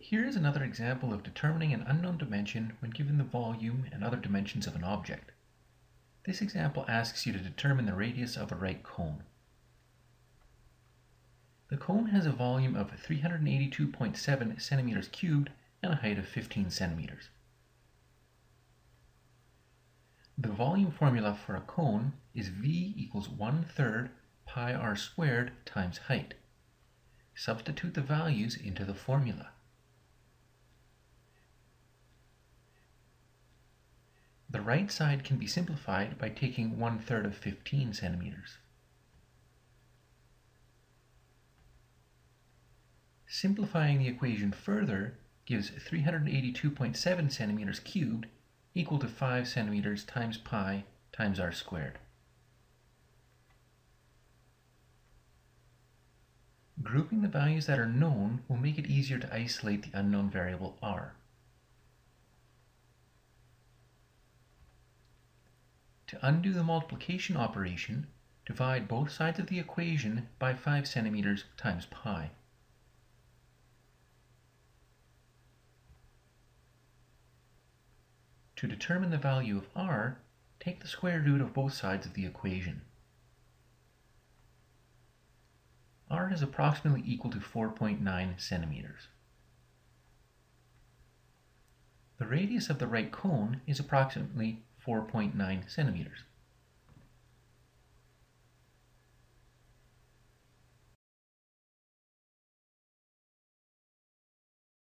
Here is another example of determining an unknown dimension when given the volume and other dimensions of an object. This example asks you to determine the radius of a right cone. The cone has a volume of 382.7 centimeters cubed and a height of 15 centimeters. The volume formula for a cone is V equals 1/3 pi r squared times height. Substitute the values into the formula. The right side can be simplified by taking 1/3 of 15 centimeters. Simplifying the equation further gives 382.7 centimeters cubed equal to 5 centimeters times pi times r squared. Grouping the values that are known will make it easier to isolate the unknown variable r. To undo the multiplication operation, divide both sides of the equation by 5 centimeters times pi. To determine the value of r, take the square root of both sides of the equation. r is approximately equal to 4.9 centimeters. The radius of the right cone is approximately 4.9 centimeters.